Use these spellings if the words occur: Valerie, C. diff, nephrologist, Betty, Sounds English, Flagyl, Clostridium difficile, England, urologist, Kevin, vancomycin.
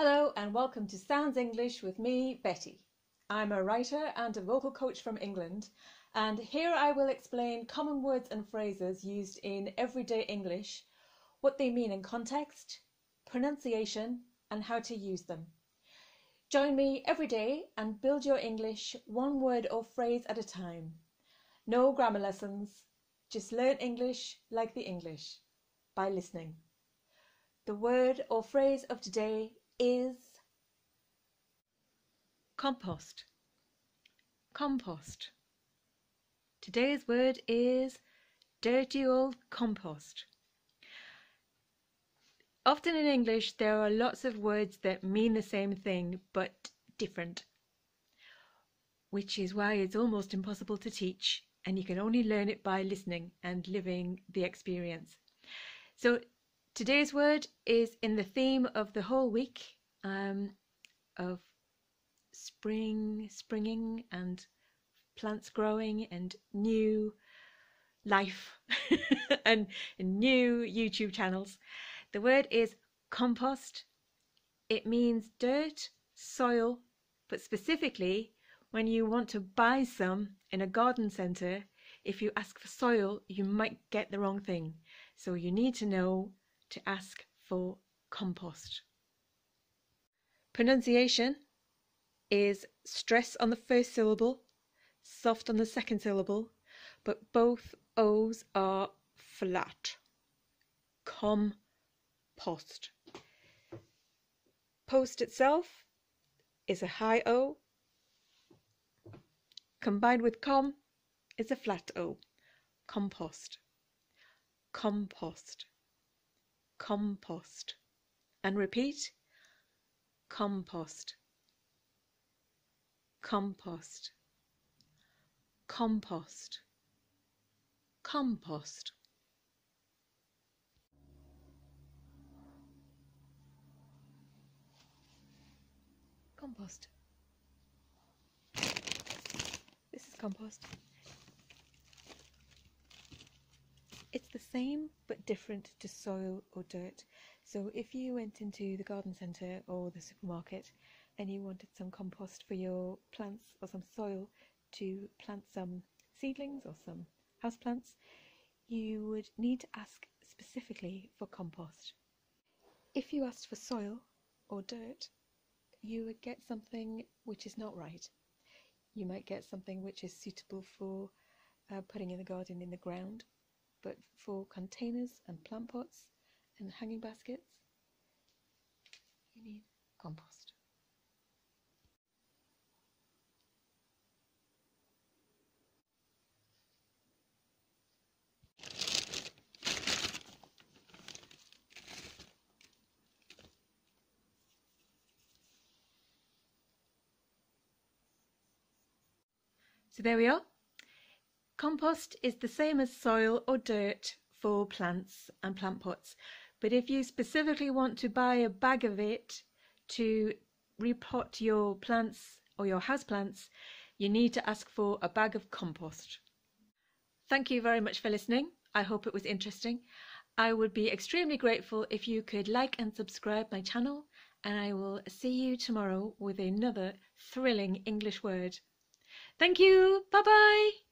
Hello and welcome to Sounds English with me, Betty. I'm a writer and a vocal coach from England, and here I will explain common words and phrases used in everyday English, what they mean in context, pronunciation, and how to use them. Join me every day and build your English one word or phrase at a time. No grammar lessons, just learn English like the English, by listening. The word or phrase of today is compost. Compost. Today's word is dirty old compost. Often in English there are lots of words that mean the same thing but different, which is why it's almost impossible to teach, and you can only learn it by listening and living the experience. So today's word is in the theme of the whole week of springing and plants growing and new life and new YouTube channels. The word is compost. It means dirt, soil, but specifically when you want to buy some in a garden centre, if you ask for soil, you might get the wrong thing. So you need to know to ask for compost. Pronunciation is stress on the first syllable, soft on the second syllable, but both O's are flat. Compost. Post itself is a high O, combined with com is a flat O. Compost. Compost. Compost. And repeat, compost, compost, compost, compost. Compost. This is compost. It's the same but different to soil or dirt. So if you went into the garden centre or the supermarket and you wanted some compost for your plants or some soil to plant some seedlings or some houseplants, you would need to ask specifically for compost. If you asked for soil or dirt, you would get something which is not right. You might get something which is suitable for putting in the garden in the ground, but for containers and plant pots and hanging baskets, you need compost. So there we are. Compost is the same as soil or dirt for plants and plant pots, but if you specifically want to buy a bag of it to repot your plants or your houseplants, you need to ask for a bag of compost. Thank you very much for listening. I hope it was interesting. I would be extremely grateful if you could like and subscribe my channel, and I will see you tomorrow with another thrilling English word. Thank you. Bye-bye.